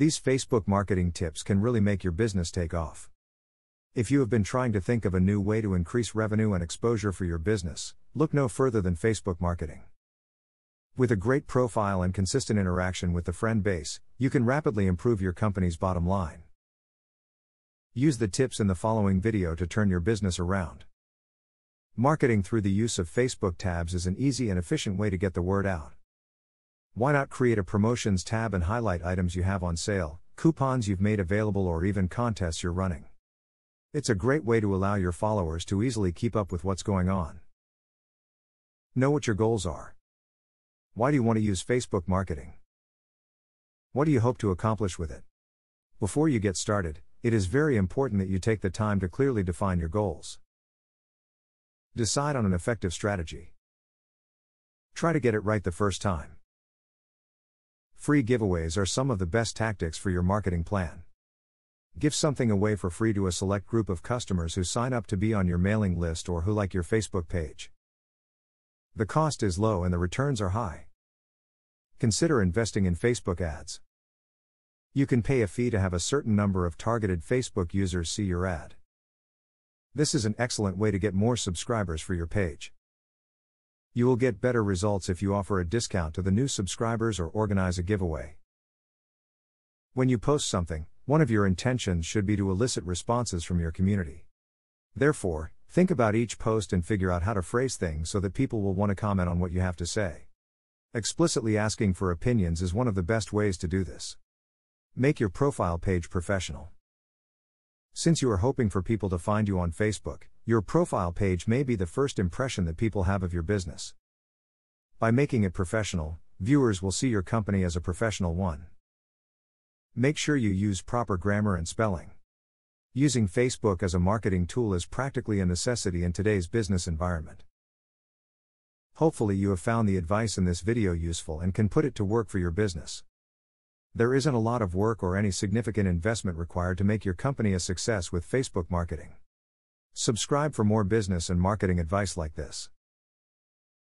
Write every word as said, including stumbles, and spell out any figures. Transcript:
These Facebook marketing tips can really make your business take off. If you have been trying to think of a new way to increase revenue and exposure for your business, look no further than Facebook marketing. With a great profile and consistent interaction with the friend base, you can rapidly improve your company's bottom line. Use the tips in the following video to turn your business around. Marketing through the use of Facebook tabs is an easy and efficient way to get the word out. Why not create a promotions tab and highlight items you have on sale, coupons you've made available, or even contests you're running? It's a great way to allow your followers to easily keep up with what's going on. Know what your goals are. Why do you want to use Facebook marketing? What do you hope to accomplish with it? Before you get started, it is very important that you take the time to clearly define your goals. Decide on an effective strategy. Try to get it right the first time. Free giveaways are some of the best tactics for your marketing plan. Give something away for free to a select group of customers who sign up to be on your mailing list or who like your Facebook page. The cost is low and the returns are high. Consider investing in Facebook ads. You can pay a fee to have a certain number of targeted Facebook users see your ad. This is an excellent way to get more subscribers for your page. You will get better results if you offer a discount to the new subscribers or organize a giveaway. When you post something, one of your intentions should be to elicit responses from your community. Therefore, think about each post and figure out how to phrase things so that people will want to comment on what you have to say. Explicitly asking for opinions is one of the best ways to do this. Make your profile page professional. Since you are hoping for people to find you on Facebook, your profile page may be the first impression that people have of your business. By making it professional, viewers will see your company as a professional one. Make sure you use proper grammar and spelling. Using Facebook as a marketing tool is practically a necessity in today's business environment. Hopefully you have found the advice in this video useful and can put it to work for your business. There isn't a lot of work or any significant investment required to make your company a success with Facebook marketing. Subscribe for more business and marketing advice like this.